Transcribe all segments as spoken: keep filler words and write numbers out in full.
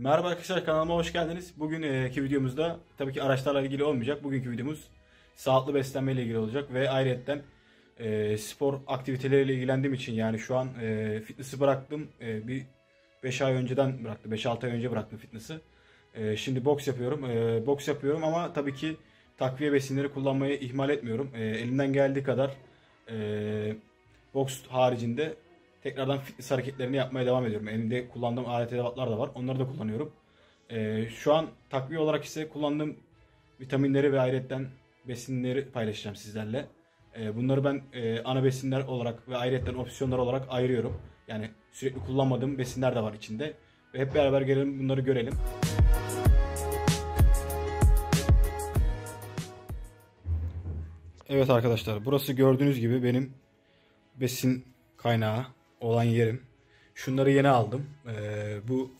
Merhaba arkadaşlar, kanalıma hoş geldiniz. Bugünkü videomuzda tabii ki araçlarla ilgili olmayacak. Bugünkü videomuz sağlıklı beslenme ile ilgili olacak ve ayrıyeten e, spor aktiviteleriyle ilgilendiğim için, yani şu an e, fitness'i bıraktım. E, bir beş ay önceden bıraktım. beş altı ay önce bıraktım fitness'i. E, şimdi boks yapıyorum. E, boks yapıyorum ama tabii ki takviye besinleri kullanmayı ihmal etmiyorum. E, elimden geldiği kadar e, boks haricinde tekrardan fitness hareketlerini yapmaya devam ediyorum. Elimde kullandığım alet edevatlar da var. Onları da kullanıyorum. Ee, şu an takviye olarak ise kullandığım vitaminleri ve ayrıyetten besinleri paylaşacağım sizlerle. Ee, bunları ben e, ana besinler olarak ve ayrıyetten opsiyonlar olarak ayırıyorum. Yani sürekli kullanmadığım besinler de var içinde. Ve hep beraber gelelim, bunları görelim. Evet arkadaşlar, burası gördüğünüz gibi benim besin kaynağı olan yerim. Şunları yeni aldım. Ee, bu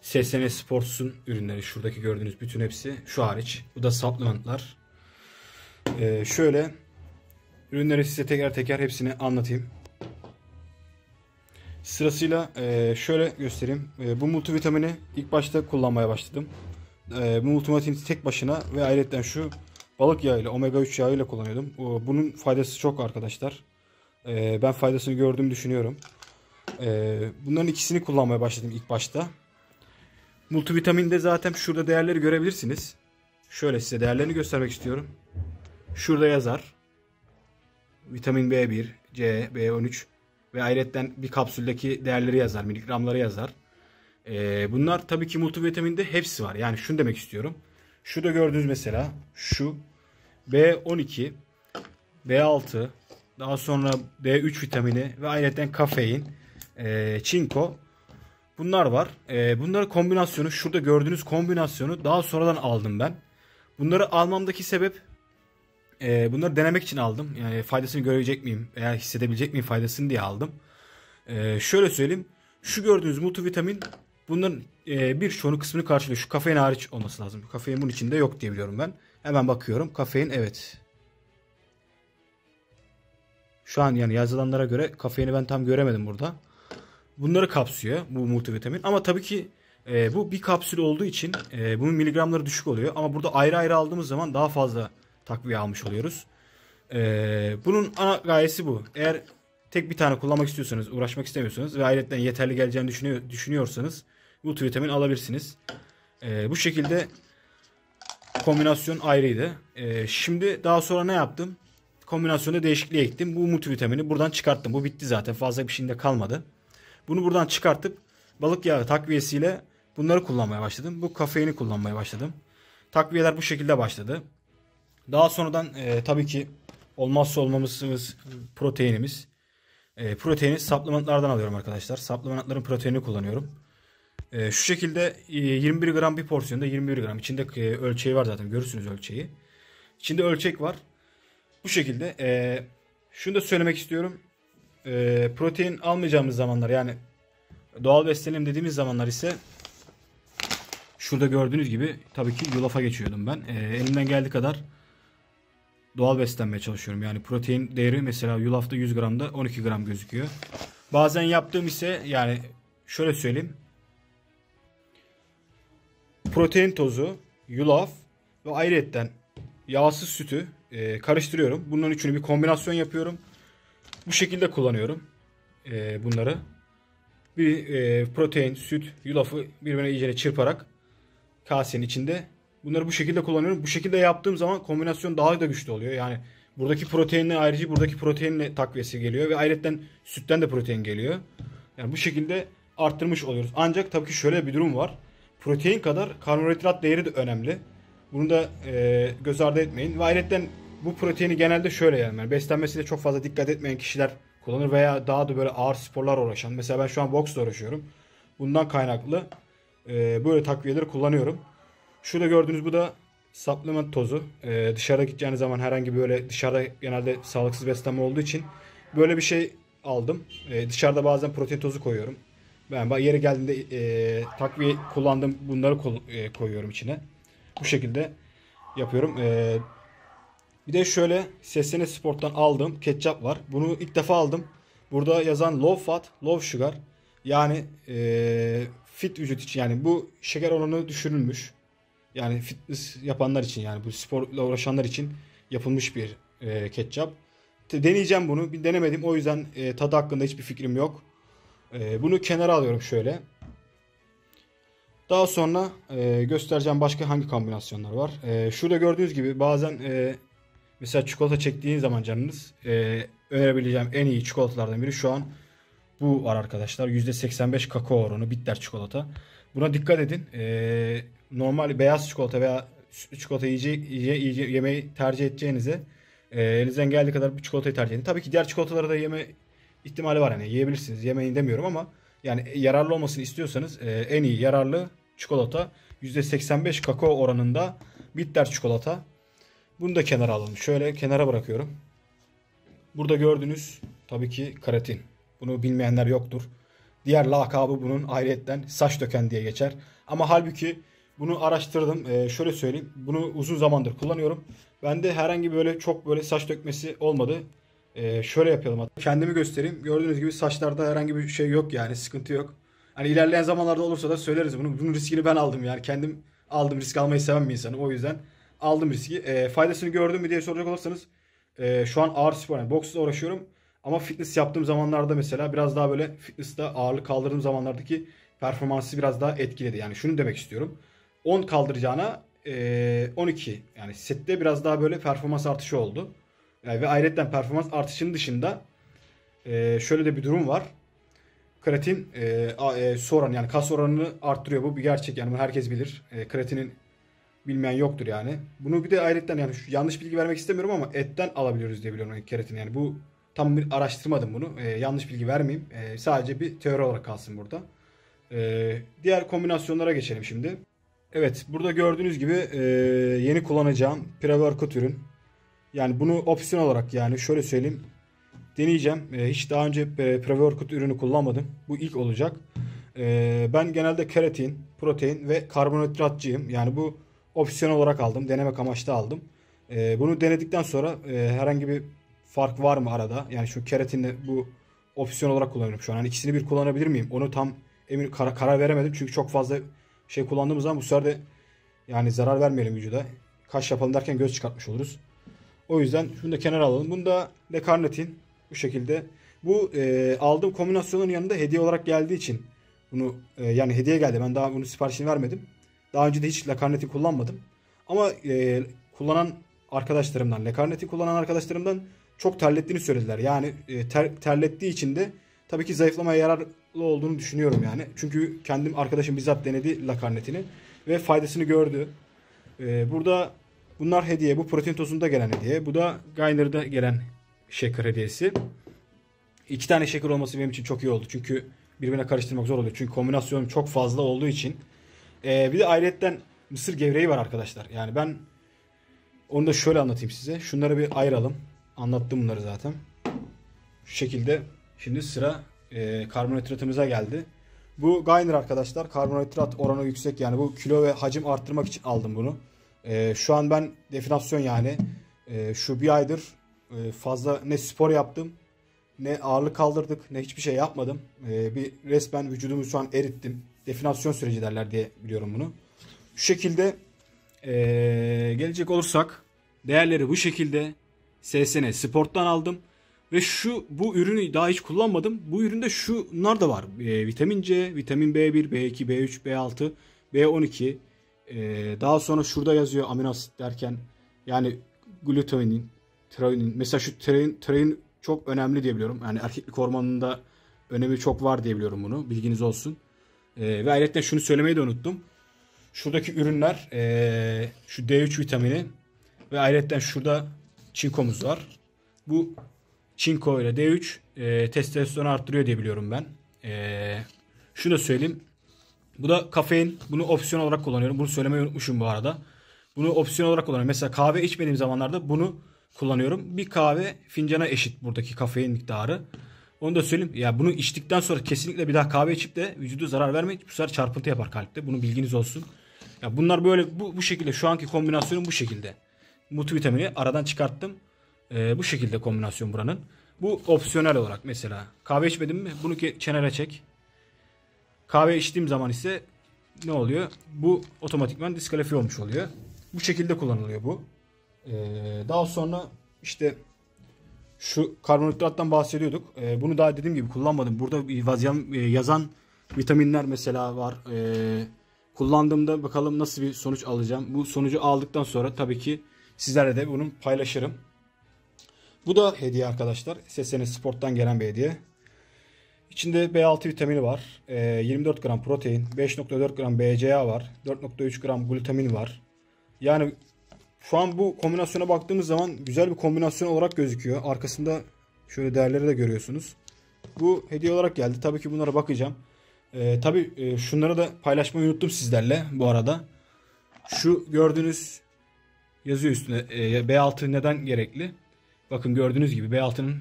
S S N Sports'un ürünleri. Şuradaki gördüğünüz bütün hepsi. Şu hariç. Bu da supplementlar. Ee, şöyle. Ürünleri size teker teker hepsini anlatayım. Sırasıyla e, şöyle göstereyim. E, bu multivitamini ilk başta kullanmaya başladım. E, bu multivitamini tek başına ve ayrıca şu balık yağıyla, omega üç yağıyla kullanıyordum. O, bunun faydası çok arkadaşlar. Ben faydasını gördüğümü düşünüyorum. Bunların ikisini kullanmaya başladım ilk başta. Multivitaminde zaten şurada değerleri görebilirsiniz. Şöyle size değerlerini göstermek istiyorum. Şurada yazar. Vitamin B bir, C, B on üç ve ayrıca bir kapsüldeki değerleri yazar. Miligramları yazar. Bunlar tabii ki multivitaminde hepsi var. Yani şunu demek istiyorum. Şurada gördüğünüz mesela şu B on iki, B altı, daha sonra D üç vitamini ve ayrıca kafein, e, çinko, bunlar var. E, bunların kombinasyonu, şurada gördüğünüz kombinasyonu daha sonradan aldım ben. Bunları almamdaki sebep, e, bunları denemek için aldım. Yani faydasını görebilecek miyim veya hissedebilecek miyim faydasını diye aldım. E, şöyle söyleyeyim, şu gördüğünüz multivitamin bunların e, bir çoğunu kısmını karşılıyor. Şu kafein hariç olması lazım. Kafein bunun içinde yok diye biliyorum ben. Hemen bakıyorum. Kafein evet. Şu an yani yazılanlara göre kafeini ben tam göremedim burada. Bunları kapsıyor bu multivitamin. Ama tabii ki e, bu bir kapsül olduğu için e, bunun miligramları düşük oluyor. Ama burada ayrı ayrı aldığımız zaman daha fazla takviye almış oluyoruz. E, bunun ana gayesi bu. Eğer tek bir tane kullanmak istiyorsanız, uğraşmak istemiyorsanız ve ayrıca yeterli geleceğini düşünüyor, düşünüyorsanız multivitamin alabilirsiniz. E, bu şekilde kombinasyon ayrıydı. E, şimdi daha sonra ne yaptım? Kombinasyonda değişikliğe gittim. Bu multivitamini buradan çıkarttım. Bu bitti zaten. Fazla bir şeyinde kalmadı. Bunu buradan çıkartıp balık yağı takviyesiyle bunları kullanmaya başladım. Bu kafeini kullanmaya başladım. Takviyeler bu şekilde başladı. Daha sonradan e, tabii ki olmazsa olmamızımız proteinimiz. E, proteini supplementlardan alıyorum arkadaşlar. Supplementların proteinini kullanıyorum. E, şu şekilde e, yirmi bir gram bir porsiyonda yirmi bir gram. İçinde e, ölçeği var zaten. Görürsünüz ölçeği. İçinde ölçek var. Bu şekilde e, şunu da söylemek istiyorum. E, protein almayacağımız zamanlar, yani doğal beslenelim dediğimiz zamanlar ise şurada gördüğünüz gibi tabii ki yulafa geçiyordum ben. E, elimden geldiği kadar doğal beslenmeye çalışıyorum. Yani protein değeri mesela yulafta yüz gramda on iki gram gözüküyor. Bazen yaptığım ise, yani şöyle söyleyeyim. Protein tozu, yulaf ve ayrıyetten yağsız sütü e, karıştırıyorum. Bunların üçünü bir kombinasyon yapıyorum. Bu şekilde kullanıyorum e, bunları. Bir e, protein, süt, yulafı birbirine iyice çırparak kasenin içinde. Bunları bu şekilde kullanıyorum. Bu şekilde yaptığım zaman kombinasyon daha da güçlü oluyor. Yani buradaki proteinle ayrıca buradaki proteinle takviyesi geliyor ve ayrıca sütten de protein geliyor. Yani bu şekilde arttırmış oluyoruz. Ancak tabii ki şöyle bir durum var. Protein kadar karbonhidrat değeri de önemli. Bunu da e, göz ardı etmeyin. Ve ayrıca bu proteini genelde şöyle yani, yani beslenmesine çok fazla dikkat etmeyen kişiler kullanır veya daha da böyle ağır sporlar uğraşan. Mesela ben şu an boksla uğraşıyorum. Bundan kaynaklı e, böyle takviyeleri kullanıyorum. Şurada gördüğünüz bu da supplement tozu. E, dışarıda gideceğiniz zaman herhangi böyle dışarıda genelde sağlıksız beslenme olduğu için böyle bir şey aldım. E, dışarıda bazen protein tozu koyuyorum. Ben yeri geldiğinde e, takviye kullandım, bunları koyuyorum içine. Bu şekilde yapıyorum. Ee, bir de şöyle S S N Sport'tan aldığım ketçap var. Bunu ilk defa aldım. Burada yazan low fat, low sugar. Yani e, fit vücut için, yani bu şeker oranı düşürülmüş. Yani fitness yapanlar için, yani bu sporla uğraşanlar için yapılmış bir e, ketçap. Deneyeceğim bunu. Bir denemedim. O yüzden e, tadı hakkında hiçbir fikrim yok. E, bunu kenara alıyorum şöyle. Daha sonra e, göstereceğim başka hangi kombinasyonlar var. E, şurada gördüğünüz gibi bazen e, mesela çikolata çektiğiniz zaman canınız, e, önerebileceğim en iyi çikolatalardan biri şu an bu var arkadaşlar. yüzde seksen beş kakao oranı bitter çikolata. Buna dikkat edin. E, normal beyaz çikolata veya sütlü çikolata iyice, iyice, iyice yemeği tercih edeceğinize e, elinizden geldiği kadar bu çikolatayı tercih edin. Tabii ki diğer çikolataları da yeme ihtimali var. Yani yiyebilirsiniz. Yemeyin demiyorum ama yani yararlı olmasını istiyorsanız e, en iyi yararlı çikolata yüzde seksen beş kakao oranında bitter çikolata. Bunu da kenara alalım. Şöyle kenara bırakıyorum. Burada gördüğünüz tabii ki keratin. Bunu bilmeyenler yoktur. Diğer lakabı bunun ayrıyetten saç döken diye geçer. Ama halbuki bunu araştırdım. Ee, şöyle söyleyeyim. Bunu uzun zamandır kullanıyorum. Bende herhangi böyle çok böyle saç dökmesi olmadı. Ee, şöyle yapalım. Kendimi göstereyim. Gördüğünüz gibi saçlarda herhangi bir şey yok yani. Sıkıntı yok. Hani ilerleyen zamanlarda olursa da söyleriz bunu. Bunun riskini ben aldım yani. Kendim aldım. Risk almayı seven bir insanım. O yüzden aldım riski. E, faydasını gördüm mü diye soracak olursanız e, şu an ağır spor, yani boksla uğraşıyorum. Ama fitness yaptığım zamanlarda mesela biraz daha böyle fitness'te ağırlık kaldırdığım zamanlardaki performansı biraz daha etkiledi. Yani şunu demek istiyorum. on kaldıracağına e, on iki, yani sette biraz daha böyle performans artışı oldu. Yani ve ayrıca performans artışının dışında e, şöyle de bir durum var. Kreatin e, e, su oranı, yani kas oranını arttırıyor. Bu bir gerçek, yani bunu herkes bilir. E, kreatinin bilmeyen yoktur yani. Bunu bir de ayrıca, yani yanlış bilgi vermek istemiyorum ama etten alabiliyoruz diye biliyorum keratin. Yani bu tam bir araştırmadım bunu. Ee, yanlış bilgi vermeyeyim. Ee, sadece bir teori olarak kalsın burada. Ee, diğer kombinasyonlara geçelim şimdi. Evet, burada gördüğünüz gibi e, yeni kullanacağım pre-workout ürün. Yani bunu opsiyon olarak, yani şöyle söyleyeyim, deneyeceğim. E, hiç daha önce pre-workout ürünü kullanmadım. Bu ilk olacak. E, ben genelde keratin, protein ve karbonhidratçıyım. Yani bu opsiyon olarak aldım. Denemek amaçlı aldım. Ee, bunu denedikten sonra e, herhangi bir fark var mı arada? Yani şu keratinle bu opsiyon olarak kullanıyorum şu an. Yani ikisini bir kullanabilir miyim? Onu tam emin kar karar veremedim. Çünkü çok fazla şey kullandığımız zaman bu sefer de yani zarar vermeyelim vücuda. Kaş yapalım derken göz çıkartmış oluruz. O yüzden şunu da kenara alalım. Bunu da L-Carnitine bu şekilde. Bu e, aldığım kombinasyonun yanında hediye olarak geldiği için bunu e, yani hediye geldi. Ben daha bunu siparişini vermedim. Daha önce de hiç L-Carnitine kullanmadım. Ama e, kullanan arkadaşlarımdan, L-Carnitine kullanan arkadaşlarımdan çok terlettiğini söylediler. Yani e, ter, terlettiği için de tabii ki zayıflamaya yararlı olduğunu düşünüyorum yani. Çünkü kendim, arkadaşım bizzat denedi L-Carnitine'i ve faydasını gördü. E, burada bunlar hediye. Bu protein tozunda gelen hediye. Bu da Gainer'da gelen şeker hediyesi. İki tane şeker olması benim için çok iyi oldu. Çünkü birbirine karıştırmak zor oluyor. Çünkü kombinasyon çok fazla olduğu için. Ee, bir de ayrıyetten mısır gevreği var arkadaşlar. Yani ben onu da şöyle anlatayım size. Şunları bir ayıralım. Anlattım bunları zaten. Şu şekilde. Şimdi sıra e, karbonhidratımıza geldi. Bu Gainer arkadaşlar. Karbonhidrat oranı yüksek. Yani bu kilo ve hacim arttırmak için aldım bunu. E, şu an ben definasyon, yani e, şu bir aydır e, fazla ne spor yaptım, ne ağırlık kaldırdık, ne hiçbir şey yapmadım. E, bir resmen vücudumu şu an erittim. Definasyon süreci derler diye biliyorum bunu. Şu şekilde ee, gelecek olursak değerleri bu şekilde S S N Sport'tan aldım ve şu bu ürünü daha hiç kullanmadım. Bu üründe şunlar da var. E, vitamin C, vitamin B bir, B iki, B üç, B altı, B on iki. E, daha sonra şurada yazıyor amino asit derken, yani glutaminin, treonin. Mesela şu treonin, treonin çok önemli diye biliyorum. Yani erkeklik hormonunda önemi çok var diye biliyorum bunu. Bilginiz olsun. Ee, ve ayrıca şunu söylemeyi de unuttum. Şuradaki ürünler ee, şu D üç vitamini ve ayrıca şurada çinkomuz var. Bu çinko ile D üç e, testosteronu arttırıyor diye biliyorum ben. E, şunu da söyleyeyim. Bu da kafein. Bunu opsiyon olarak kullanıyorum. Bunu söylemeyi unutmuşum bu arada. Bunu opsiyon olarak kullanıyorum. Mesela kahve içmediğim zamanlarda bunu kullanıyorum. Bir kahve fincana eşit buradaki kafein miktarı. Onu da söyleyeyim. Ya bunu içtikten sonra kesinlikle bir daha kahve içip de vücuda zarar vermeyin. Bu sefer çarpıntı yapar kalpte. Bunun bilginiz olsun. Ya bunlar böyle bu, bu şekilde. Şu anki kombinasyonum bu şekilde. Multivitamini aradan çıkarttım. Ee, bu şekilde kombinasyon buranın. Bu opsiyonel olarak mesela. Kahve içmedin mi? Bunu kenara çek. Kahve içtiğim zaman ise ne oluyor? Bu otomatikman diskalifiye olmuş oluyor. Bu şekilde kullanılıyor bu. Ee, daha sonra işte şu karbonhidrattan bahsediyorduk. Ee, bunu daha dediğim gibi kullanmadım. Burada bir yazan vitaminler mesela var. Ee, kullandığımda bakalım nasıl bir sonuç alacağım. Bu sonucu aldıktan sonra tabii ki sizlerle de bunu paylaşırım. Bu da hediye arkadaşlar. S S N Sport'tan gelen bir hediye. İçinde B altı vitamini var. yirmi dört gram protein, beş nokta dört gram B C A var. dört nokta üç gram glutamin var. Yani şu an bu kombinasyona baktığımız zaman güzel bir kombinasyon olarak gözüküyor. Arkasında şöyle değerleri de görüyorsunuz. Bu hediye olarak geldi. Tabii ki bunlara bakacağım. Ee, tabii şunları da paylaşmayı unuttum sizlerle bu arada. Şu gördüğünüz yazıyor üstüne B altı neden gerekli? Bakın gördüğünüz gibi B altının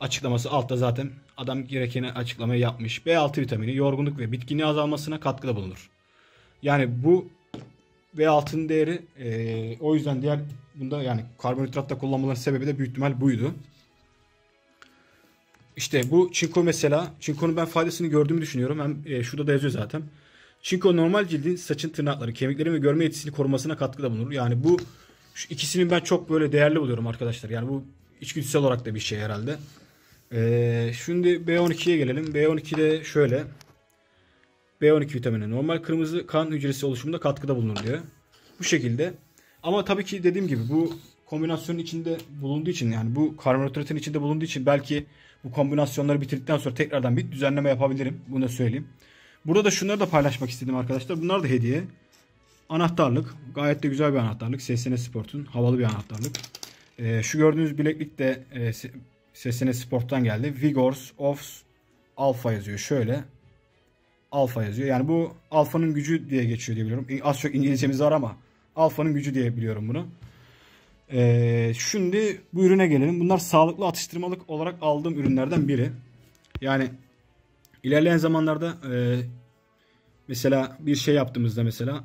açıklaması altta zaten. Adam gerekeni açıklamayı yapmış. B altı vitamini yorgunluk ve bitkinliği azalmasına katkıda bulunur. Yani bu B altının değeri e, o yüzden diğer bunda yani karbonhidratta kullanmaların sebebi de büyük ihtimal buydu. İşte bu çinko mesela. Çinkonun ben faydasını gördüğümü düşünüyorum. Hem e, şurada da yazıyor zaten. Çinko normal cildin, saçın, tırnakları, kemiklerin ve görme yetisini korumasına katkıda bulunur. Yani bu şu ikisini ben çok böyle değerli buluyorum arkadaşlar. Yani bu içgüdüsel olarak da bir şey herhalde. Ee, şimdi B on iki'ye gelelim. B on iki'de şöyle. B on iki vitamini normal kırmızı kan hücresi oluşumunda katkıda bulunur diyor. Bu şekilde. Ama tabii ki dediğim gibi bu kombinasyonun içinde bulunduğu için yani bu karbonhidratin içinde bulunduğu için belki bu kombinasyonları bitirdikten sonra tekrardan bir düzenleme yapabilirim. Bunu da söyleyeyim. Burada da şunları da paylaşmak istedim arkadaşlar. Bunlar da hediye. Anahtarlık. Gayet de güzel bir anahtarlık. S S N Sport'un havalı bir anahtarlık. Ee, şu gördüğünüz bileklik de e, S S N Sport'tan geldi. Vigors of Alpha yazıyor. Şöyle. Alpha yazıyor. Yani bu Alpha'nın gücü diye geçiyor diye biliyorum. Az çok İngilizcemiz var ama Alpha'nın gücü diye biliyorum bunu. Ee, şimdi bu ürüne gelelim. Bunlar sağlıklı atıştırmalık olarak aldığım ürünlerden biri. Yani ilerleyen zamanlarda e, mesela bir şey yaptığımızda mesela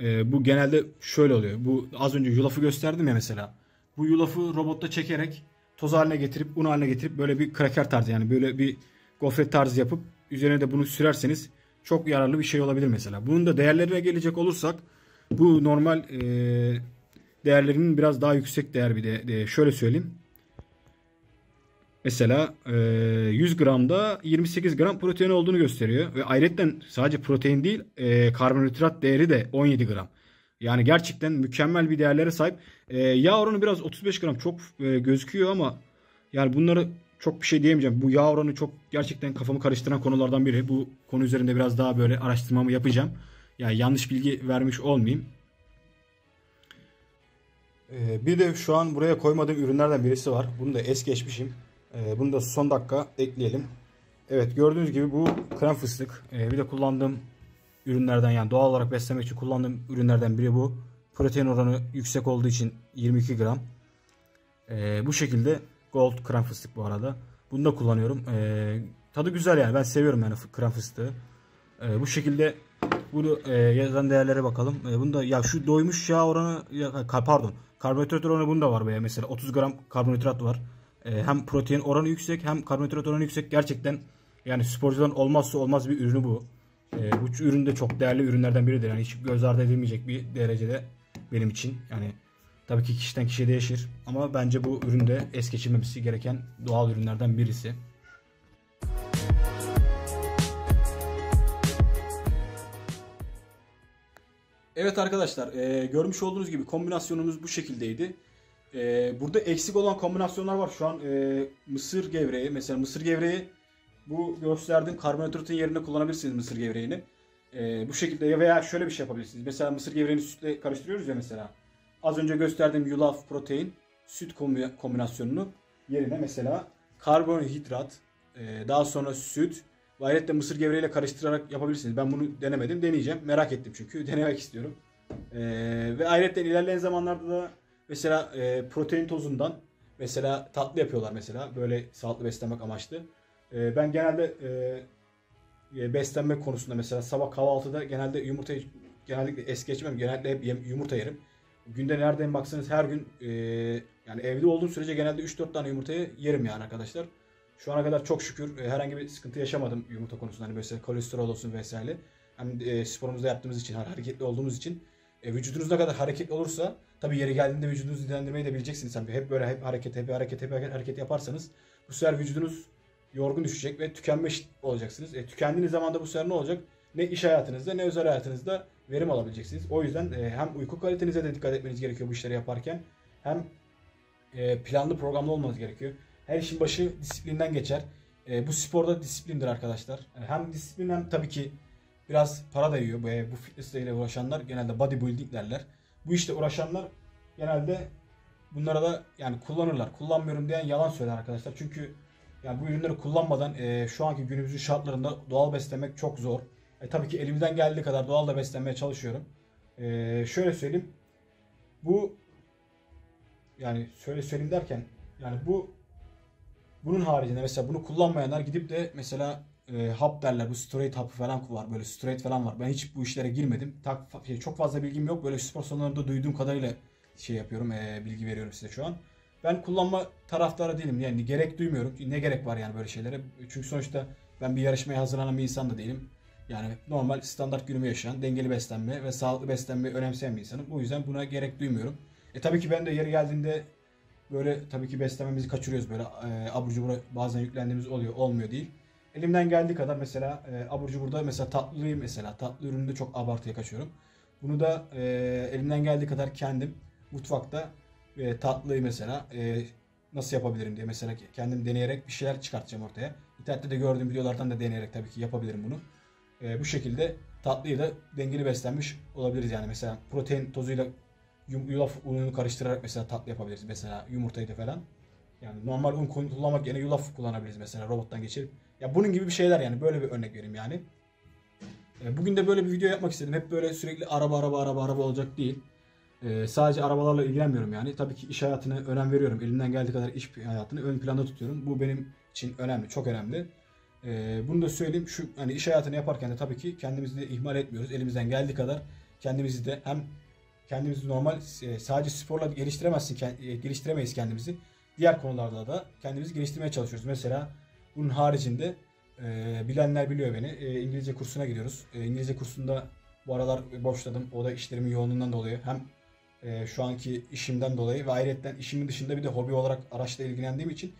e, bu genelde şöyle oluyor. Bu az önce yulafı gösterdim ya mesela. Bu yulafı robotta çekerek toz haline getirip un haline getirip böyle bir kraker tarzı yani böyle bir gofret tarzı yapıp üzerine de bunu sürerseniz çok yararlı bir şey olabilir mesela. Bunun da değerlerine gelecek olursak bu normal e, değerlerinin biraz daha yüksek değer bir de, de şöyle söyleyeyim. Mesela e, yüz gramda yirmi sekiz gram protein olduğunu gösteriyor ve ayrıca sadece protein değil e, karbonhidrat değeri de on yedi gram. Yani gerçekten mükemmel bir değerlere sahip. Ee, yağ oranı biraz otuz beş gram çok e, gözüküyor ama yani bunları çok bir şey diyemeyeceğim. Bu yağ oranı çok gerçekten kafamı karıştıran konulardan biri. Bu konu üzerinde biraz daha böyle araştırmamı yapacağım. Yani yanlış bilgi vermiş olmayayım. Ee, bir de şu an buraya koymadığım ürünlerden birisi var. Bunu da es geçmişim. Ee, bunu da son dakika ekleyelim. Evet gördüğünüz gibi bu krem fıstık. Ee, bir de kullandığım ürünlerden yani doğal olarak beslemek için kullandığım ürünlerden biri bu. Protein oranı yüksek olduğu için yirmi iki gram. Ee, bu şekilde Gold krem fıstık bu arada. Bunu da kullanıyorum. Ee, tadı güzel yani. Ben seviyorum yani krem fıstığı. Ee, bu şekilde bunu e, yazan değerlere bakalım. Ee, bunda ya şu doymuş yağ oranı ya, pardon karbonhidrat oranı bunda var be mesela. otuz gram karbonhidrat var. Ee, hem protein oranı yüksek hem karbonhidrat oranı yüksek. Gerçekten yani sporcuların olmazsa olmaz bir ürünü bu. Ee, bu ürün de çok değerli ürünlerden biridir. Yani hiç göz ardı edilmeyecek bir derecede benim için. Yani tabii ki kişiden kişiye değişir. Ama bence bu ürün de es geçilmemesi gereken doğal ürünlerden birisi. Evet arkadaşlar e, görmüş olduğunuz gibi kombinasyonumuz bu şekildeydi. E, burada eksik olan kombinasyonlar var. Şu an e, mısır gevreği mesela mısır gevreği bu gösterdiğim karbonhidratın yerine kullanabilirsiniz mısır gevreğini. Ee, bu şekilde veya şöyle bir şey yapabilirsiniz. Mesela mısır gevreğini sütle karıştırıyoruz ya mesela. Az önce gösterdiğim yulaf, protein, süt kombinasyonunu yerine mesela karbonhidrat, e, daha sonra süt ve ayrıca mısır gevreğiyle karıştırarak yapabilirsiniz. Ben bunu denemedim. Deneyeceğim. Merak ettim çünkü. Denemek istiyorum. E, ve ayrıca ilerleyen zamanlarda da mesela e, protein tozundan mesela tatlı yapıyorlar mesela. Böyle sağlıklı beslenmek amaçlı. Ben genelde e, beslenme konusunda mesela sabah kahvaltıda genelde yumurtayı genellikle es geçmem. Genelde hep yumurta yerim. Günde nereden baksanız her gün e, yani evde olduğum sürece genelde üç dört tane yumurtayı yerim yani arkadaşlar. Şu ana kadar çok şükür e, herhangi bir sıkıntı yaşamadım yumurta konusunda. Hani mesela kolesterol olsun vesaire. Hani e, sporumuzda yaptığımız için, hareketli olduğumuz için e, vücudunuz ne kadar hareketli olursa tabii yeri geldiğinde vücudunuzu dinlendirmeyi de bileceksiniz. Hani hep böyle hep hareket, hep hareket, hep hareket yaparsanız bu sefer vücudunuz yorgun düşecek ve tükenmiş olacaksınız. E, tükendiğiniz zaman da bu sefer ne olacak? Ne iş hayatınızda ne özel hayatınızda verim alabileceksiniz. O yüzden e, hem uyku kalitenize de dikkat etmeniz gerekiyor bu işleri yaparken. Hem e, planlı programlı olmanız gerekiyor. Her işin başı disiplinden geçer. E, bu sporda disiplindir arkadaşlar. Yani hem disiplin hem tabii ki biraz para da yiyor. Bu, bu fitness ile uğraşanlar genelde bodybuilding derler. Bu işte uğraşanlar genelde bunlara da yani kullanırlar. Kullanmıyorum diyen yalan söyler arkadaşlar. Çünkü yani bu ürünleri kullanmadan e, şu anki günümüzün şartlarında doğal beslemek çok zor. E, tabii ki elimden geldiği kadar doğal da beslenmeye çalışıyorum. E, şöyle söyleyeyim. Bu yani şöyle söyleyeyim derken yani bu bunun haricinde mesela bunu kullanmayanlar gidip de mesela e, hap derler. Bu straight hapı falan var. Böyle straight falan var. Ben hiç bu işlere girmedim. Tak, çok fazla bilgim yok. Böyle spor salonlarında duyduğum kadarıyla şey yapıyorum. E, bilgi veriyorum size şu an. Ben kullanma taraftarı değilim. Yani gerek duymuyorum. Ne gerek var yani böyle şeylere? Çünkü sonuçta ben bir yarışmaya hazırlanan bir insan da değilim. Yani normal standart günümü yaşayan, dengeli beslenme ve sağlıklı beslenmeyi önemseyen bir insanım. O yüzden buna gerek duymuyorum. E tabii ki ben de yeri geldiğinde böyle tabii ki beslenmemizi kaçırıyoruz. Böyle e, abur cubura bazen yüklendiğimiz oluyor, olmuyor değil. Elimden geldiği kadar mesela e, abur cuburda mesela tatlıyı mesela tatlı ürününde çok abartıya kaçıyorum. Bunu da e, elimden geldiği kadar kendim mutfakta e, tatlıyı mesela e, nasıl yapabilirim diye mesela kendim deneyerek bir şeyler çıkartacağım ortaya. İnternette de gördüğüm videolardan da deneyerek tabii ki yapabilirim bunu. E, bu şekilde tatlıyı da dengeli beslenmiş olabiliriz yani mesela protein tozuyla yulaf ununu karıştırarak mesela tatlı yapabiliriz mesela yumurtayı da falan. Yani normal un kullanmak yerine yulaf kullanabiliriz mesela robottan geçirip. Ya bunun gibi bir şeyler yani böyle bir örnek vereyim yani. E, bugün de böyle bir video yapmak istedim. Hep böyle sürekli araba araba araba araba olacak değil. E, sadece arabalarla ilgilenmiyorum yani. Tabii ki iş hayatına önem veriyorum. Elimden geldiği kadar iş hayatını ön planda tutuyorum. Bu benim için önemli, çok önemli. Ee, bunu da söyleyeyim şu hani iş hayatını yaparken de tabii ki kendimizi de ihmal etmiyoruz. Elimizden geldiği kadar kendimizi de hem kendimizi normal e, sadece sporla geliştiremezsin kend, e, geliştiremeyiz kendimizi. Diğer konularda da kendimizi geliştirmeye çalışıyoruz. Mesela bunun haricinde e, bilenler biliyor beni. E, İngilizce kursuna gidiyoruz. E, İngilizce kursunda bu aralar boşladım. O da işlerimin yoğunluğundan dolayı hem e, şu anki işimden dolayı ve ayrıca işimin dışında bir de hobi olarak araçla ilgilendiğim için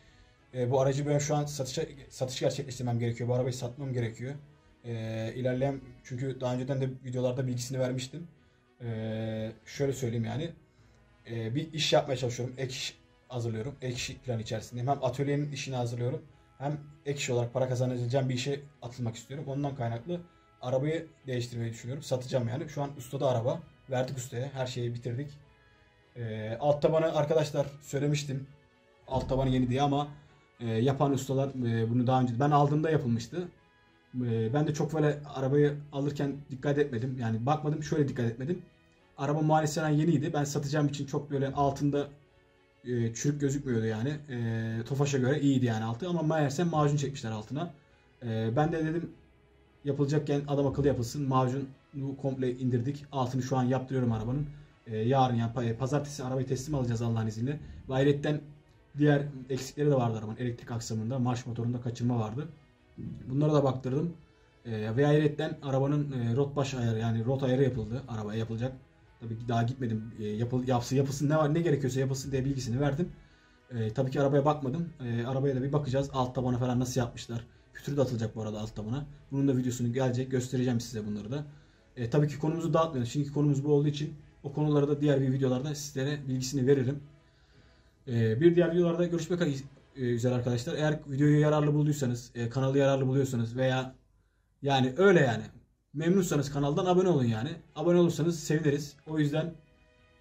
E, bu aracı ben şu an satışa, satış gerçekleştirmem gerekiyor. Bu arabayı satmam gerekiyor. E, ilerleyen çünkü daha önceden de videolarda bilgisini vermiştim. E, şöyle söyleyeyim yani. E, bir iş yapmaya çalışıyorum. Ek iş hazırlıyorum. Ek iş planı içerisindeyim. Hem atölyenin işini hazırlıyorum. Hem ek iş olarak para kazanabileceğim bir işe atılmak istiyorum. Ondan kaynaklı arabayı değiştirmeyi düşünüyorum. Satacağım yani. Şu an ustada araba. Verdik ustaya. Her şeyi bitirdik. E, alt tabanı arkadaşlar söylemiştim. Alt tabanı yeni diye ama E, yapan ustalar e, bunu daha önce ben aldığımda yapılmıştı. E, ben de çok böyle arabayı alırken dikkat etmedim. Yani bakmadım şöyle dikkat etmedim. Araba maalesef yeniydi. Ben satacağım için çok böyle altında e, çürük gözükmüyordu yani. E, Tofaş'a göre iyiydi yani altı ama maalesef macun çekmişler altına. E, ben de dedim yapılacakken adam akıllı yapılsın. Macunu komple indirdik. Altını şu an yaptırıyorum arabanın. E, yarın yani pazartesi arabayı teslim alacağız Allah'ın izniyle. Ve ayrıca diğer eksikleri de vardı arabanın elektrik aksamında, marş motorunda kaçırma vardı. Bunlara da baktırdım. E, ve ayrıca arabanın e, rot baş ayarı yani rot ayarı yapıldı. Arabaya yapılacak. Tabii ki daha gitmedim. E, yapıl, yapsın yapılsın ne var ne gerekiyorsa yapılsın diye bilgisini verdim. E, tabii ki arabaya bakmadım. E, arabaya da bir bakacağız. Alt tabana falan nasıl yapmışlar. Pütür de atılacak bu arada alt tabana. Bunun da videosunu gelecek. Göstereceğim size bunları da. E, tabii ki konumuzu dağıtmıyoruz. Şimdiki konumuz bu olduğu için o konuları da diğer bir videolarda sizlere bilgisini veririm. Bir diğer videolarda görüşmek üzere arkadaşlar. Eğer videoyu yararlı bulduysanız, kanalı yararlı buluyorsanız veya yani öyle yani memnunsanız kanaldan abone olun yani. Abone olursanız seviniriz. O yüzden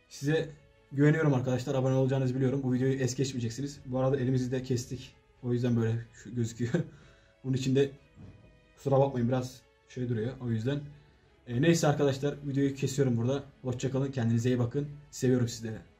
size güveniyorum arkadaşlar. Abone olacağınızı biliyorum. Bu videoyu es geçmeyeceksiniz. Bu arada elimizi de kestik. O yüzden böyle şu gözüküyor. Bunun için de kusura bakmayın biraz şey duruyor. O yüzden neyse arkadaşlar videoyu kesiyorum burada. Hoşçakalın. Kendinize iyi bakın. Seviyorum sizleri.